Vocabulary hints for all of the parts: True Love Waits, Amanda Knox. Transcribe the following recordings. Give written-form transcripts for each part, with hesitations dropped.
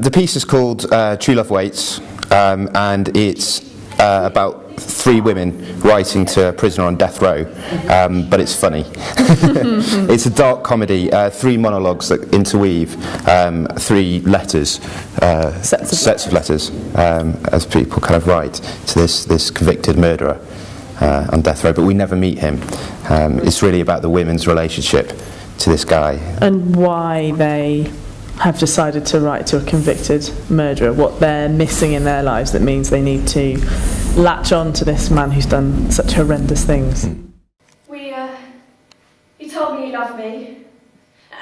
The piece is called True Love Waits, and it's about three women writing to a prisoner on death row, but it's funny. It's a dark comedy, three monologues that interweave, three letters, sets of letters as people kind of write to this convicted murderer on death row, but we never meet him. It's really about the women's relationship to this guy. And why they have decided to write to a convicted murderer, what they're missing in their lives that means they need to latch on to this man who's done such horrendous things. You told me you loved me,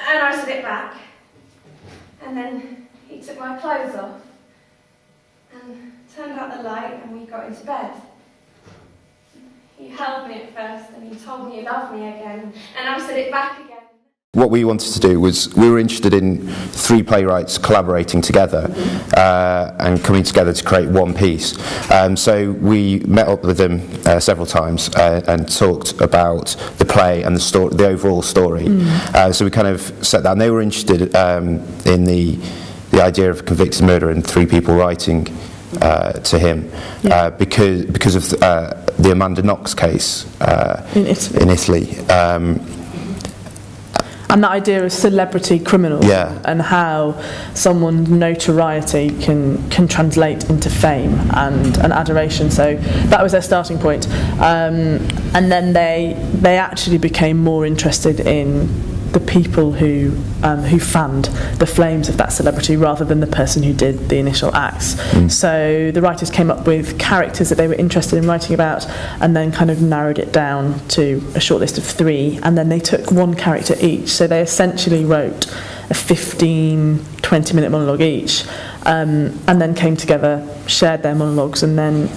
and I said it back, and then he took my clothes off, and turned out the light, and we got into bed. He held me at first, and he told me you loved me again, and I said it back again. What we wanted to do was, we were interested in three playwrights collaborating together and coming together to create one piece. So we met up with them several times and talked about the play and the overall story. So we kind of sat down. They were interested in the idea of a convicted murderer and three people writing to him, because of the Amanda Knox case in Italy. And that idea of celebrity criminals and how someone's notoriety can translate into fame and adoration. So that was their starting point. And then they actually became more interested in the people who fanned the flames of that celebrity rather than the person who did the initial acts. So the writers came up with characters that they were interested in writing about and then kind of narrowed it down to a short list of three, and then they took one character each. So they essentially wrote a 15-20 minute monologue each, and then came together, shared their monologues, and then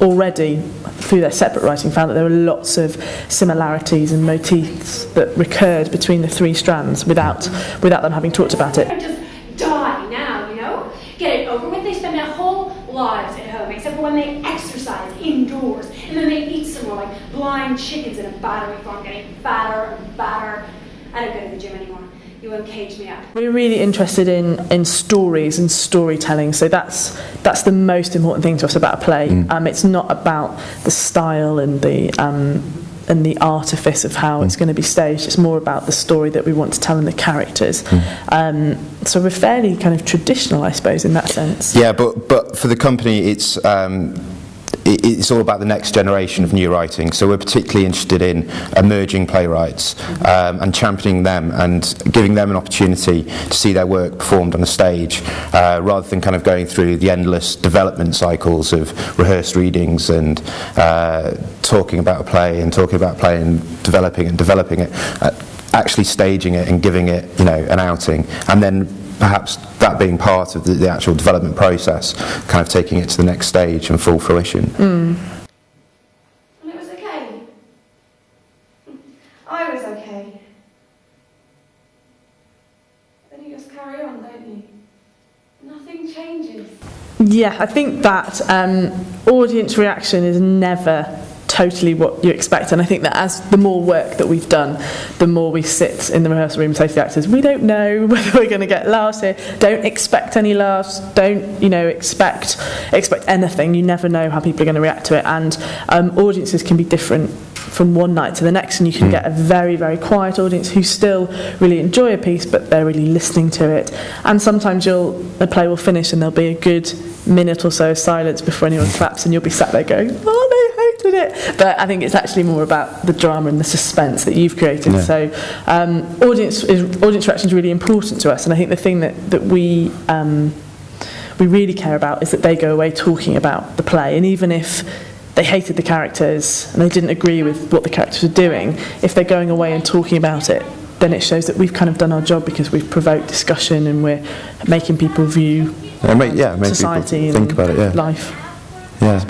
already through their separate writing found that there were lots of similarities and motifs that recurred between the three strands without them having talked about it. Just die now, you know? Get it over with. They spend their whole lives at home, except for when they exercise indoors, and then they eat somewhere like blind chickens in a battery farm, getting fatter and fatter. I don't go to the gym anymore. You won't cage me up. We're really interested in stories and storytelling, so that's the most important thing to us about a play. It's not about the style and the artifice of how it's going to be staged. It's more about the story that we want to tell and the characters. So we're fairly kind of traditional, I suppose, in that sense. Yeah, but for the company, it's all about the next generation of new writing, so we're particularly interested in emerging playwrights and championing them and giving them an opportunity to see their work performed on the stage, rather than kind of going through the endless development cycles of rehearsed readings and talking about a play and developing it, actually staging it and giving it, you know, an outing, and then perhaps that being part of the actual development process, kind of taking it to the next stage and full fruition. And it was okay. I was okay. Then you just carry on, don't you? Nothing changes. Yeah, I think that audience reaction is never totally what you expect, and I think that as the more work that we've done, the more we sit in the rehearsal room and say to the actors, we don't know whether we're going to get laughs here, don't expect any laughs, don't, you know, expect anything. You never know how people are going to react to it, and audiences can be different from one night to the next, and you can get a very, very quiet audience who still really enjoy a piece, but they're really listening to it. And sometimes the play will finish and there'll be a good minute or so of silence before anyone claps, and you'll be sat there going, oh, they hated it. But I think it's actually more about the drama and the suspense that you've created. Yeah. So audience reaction is really important to us, and I think the thing that we really care about is that they go away talking about the play, and even if they hated the characters and they didn't agree with what the characters were doing, if they're going away and talking about it, then it shows that we've kind of done our job, because we've provoked discussion and we're making people view society and think about it, life. Yeah,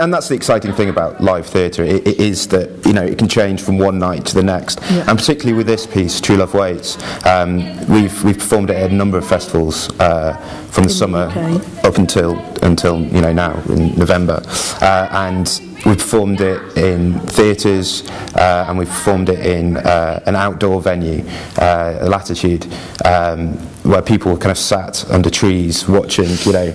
and that's the exciting thing about live theatre. It is that, you know, it can change from one night to the next, and particularly with this piece, True Love Waits. We've performed it at a number of festivals from the summer up until now in November, and We performed it in theatres and we performed it in an outdoor venue, Latitude, where people were kind of sat under trees watching, you know,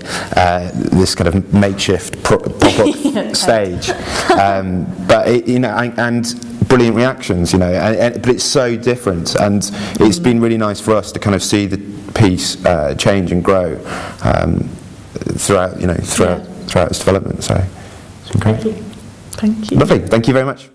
this kind of makeshift pop-up stage. But it, you know, and brilliant reactions, you know, but it's so different, and it's been really nice for us to kind of see the piece change and grow throughout, you know, throughout its development. So, it's been great. Thank you. Lovely. Thank you very much.